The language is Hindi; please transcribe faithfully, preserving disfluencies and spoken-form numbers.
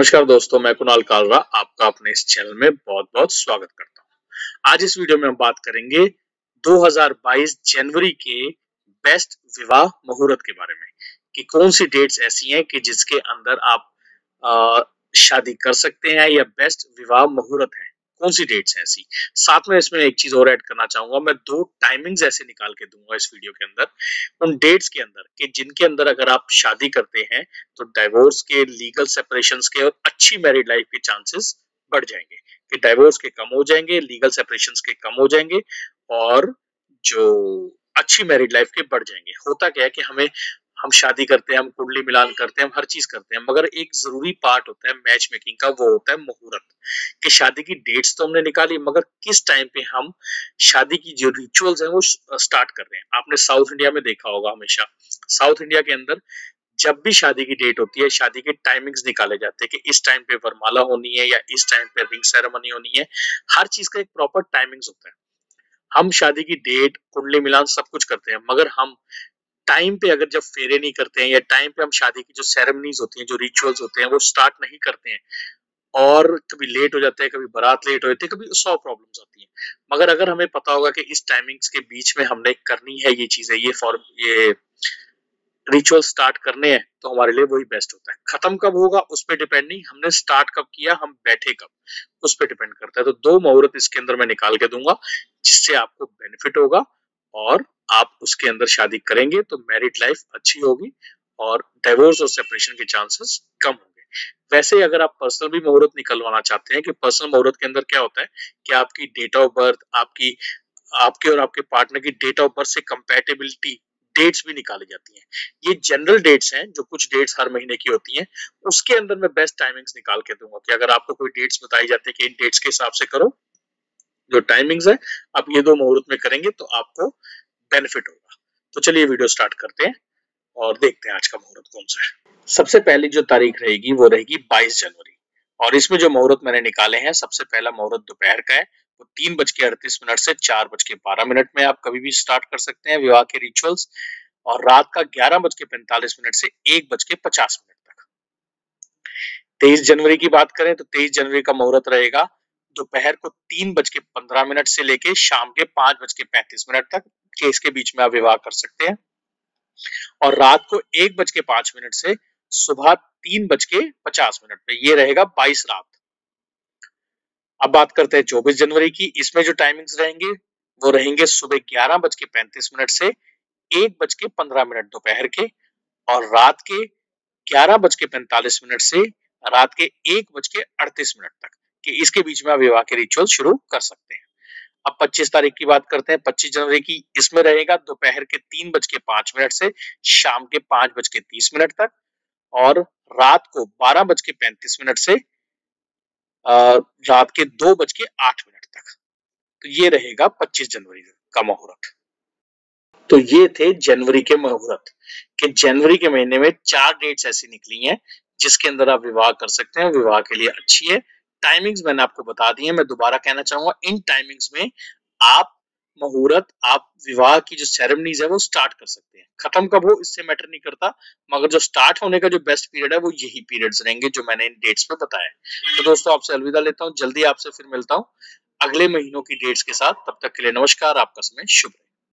नमस्कार दोस्तों, मैं कुणाल कालरा आपका अपने इस चैनल में बहुत बहुत स्वागत करता हूं। आज इस वीडियो में हम बात करेंगे दो हज़ार बाईस जनवरी के बेस्ट विवाह मुहूर्त के बारे में कि कौन सी डेट्स ऐसी हैं कि जिसके अंदर आप आ, शादी कर सकते हैं या बेस्ट विवाह मुहूर्त हैं, कौन सी डेट्स हैं ऐसी। साथ में इसमें एक चीज और ऐड करना चाहूंगा, मैं दो टाइमिंग्स ऐसे निकाल के दूंगा इस वीडियो के अंदर उन डेट्स के अंदर कि जिनके अंदर अगर आप शादी करते हैं तो डाइवोर्स के, लीगल सेपरेशंस के और अच्छी मैरिड लाइफ के चांसेस बढ़ जाएंगे, कि डाइवोर्स के कम हो जाएंगे, लीगल सेपरेशंस के कम हो जाएंगे और जो अच्छी मैरिड लाइफ के बढ़ जाएंगे। होता क्या है कि हमें हम शादी करते हैं, हम कुंडली मिलान करते हैं, हम हर चीज करते हैं, मगर एक जरूरी पार्ट होता है मैच मेकिंग का, वो होता है मुहूर्त। कि शादी की डेट्स तो हमने निकाली, मगर किस टाइम पे हम शादी की जो रिचुअल्स हैं वो स्टार्ट कर रहे हैं। आपने साउथ इंडिया में देखा होगा, हमेशा साउथ इंडिया के अंदर जब भी शादी की डेट होती है, शादी के टाइमिंग्स निकाले जाते हैं कि इस टाइम पे वरमाला होनी है या इस टाइम पे रिंग सेरेमनी होनी है। हर चीज का एक प्रॉपर टाइमिंग्स होता है। हम शादी की डेट, कुंडली मिलान सब कुछ करते हैं, मगर हम टाइम पे अगर जब फेरे नहीं करते हैं या टाइम पे हम शादी की जो सेरेमनीज होती हैं, जो रिचुअल्स होते हैं वो स्टार्ट नहीं करते हैं और कभी लेट हो जाते हैं, कभी बारात लेट हो जाती है, कभी सौ प्रॉब्लम्स आती हैं। मगर अगर हमें पता होगा कि इस टाइमिंग्स के बीच में हमने करनी है ये चीजें, ये फॉर्म, ये रिचुअल स्टार्ट करने हैं, तो हमारे लिए वही बेस्ट होता है। खत्म कब होगा उस पर डिपेंड नहीं, हमने स्टार्ट कब किया, हम बैठे कब, उस पर डिपेंड करता है। तो दो मुहूर्त इसके अंदर मैं निकाल के दूंगा जिससे आपको बेनिफिट होगा और आप उसके अंदर शादी करेंगे तो मैरिड लाइफ अच्छी होगी और डिवोर्स और सेपरेशन के चांसेस कम होंगे। वैसे अगर आप पर्सनल भी मुहूर्त निकलवाना चाहते हैं, कि पर्सनल मुहूर्त के अंदर क्या होता है कि आपकी डेट ऑफ बर्थ, आपकी आपके और आपके पार्टनर की डेट ऑफ बर्थ से कंपैटिबिलिटी डेट्स भी निकाली जाती हैं। ये जनरल डेट्स हैं, जो कुछ डेट्स हर महीने की होती हैं, उसके अंदर मैं बेस्ट टाइमिंग्स निकाल के दूंगा कि अगर आपको कोई डेट्स बताई जाती है कि इन डेट्स के हिसाब से करो, जो टाइमिंग्स है आप ये दो मुहूर्त में करेंगे तो आपको बेनिफिट होगा। तो चलिए वीडियो स्टार्ट करते हैं और देखते हैं आज का मुहूर्त कौन सा है। सबसे पहली जो तारीख रहेगी वो रहेगी बाईस जनवरी और इसमें जो मुहूर्त मैंने निकाले हैं, सबसे पहला मुहूर्त दोपहर का है, वो तीन बज के अड़तीस मिनट से चार बज के बारह मिनट में आप कभी भी स्टार्ट कर सकते हैं विवाह के रिचुअल्स, और रात का ग्यारह बज के पैंतालीस मिनट से एक बज के पचास मिनट तक। तेईस जनवरी की बात करें तो तेईस जनवरी का मुहूर्त रहेगा दोपहर को तीन बज के पंद्रह मिनट से लेके शाम के पांच बज के पैंतीस मिनट तक, केस के बीच में आप विवाह कर सकते हैं। और रात को एक बज के पांच मिनट से सुबह तीन बज के पचास मिनट पे, ये रहेगा बाईस रात। अब बात करते हैं चौबीस जनवरी की। इसमें जो टाइमिंग्स रहेंगे वो रहेंगे सुबह ग्यारह बज के पैंतीस मिनट से एक बज के पंद्रह मिनट दोपहर के, और रात के ग्यारह बज के पैंतालीस मिनट से रात के एक बज के अड़तीस मिनट तक, कि इसके बीच में आप विवाह के रिचुअल शुरू कर सकते हैं। अब पच्चीस तारीख की बात करते हैं, पच्चीस जनवरी की। इसमें रहेगा दोपहर के तीन बज के पांच मिनट से शाम के पांच बज के तीस मिनट तक, और रात को बारह बज के पैंतीस मिनट से रात के दो बज के आठ मिनट तक। तो ये रहेगा पच्चीस जनवरी का मुहूर्त। तो ये थे जनवरी के मुहूर्त, कि जनवरी के महीने में चार डेट्स ऐसी निकली हैं जिसके अंदर आप विवाह कर सकते हैं, विवाह के लिए अच्छी है। टाइमिंग्स मैंने आपको बता दी है, मैं दोबारा कहना चाहूंगा, इन टाइमिंग्स में आप मुहूर्त, आप विवाह की जो सेरेमनीज है वो स्टार्ट कर सकते हैं। खत्म कब हो इससे मैटर नहीं करता, मगर जो स्टार्ट होने का जो बेस्ट पीरियड है वो यही पीरियड्स रहेंगे जो मैंने इन डेट्स पे बताया है। तो दोस्तों आपसे अलविदा लेता हूँ, जल्दी आपसे फिर मिलता हूँ अगले महीनों की डेट्स के साथ। तब तक के लिए नमस्कार, आपका समय शुभ रहे।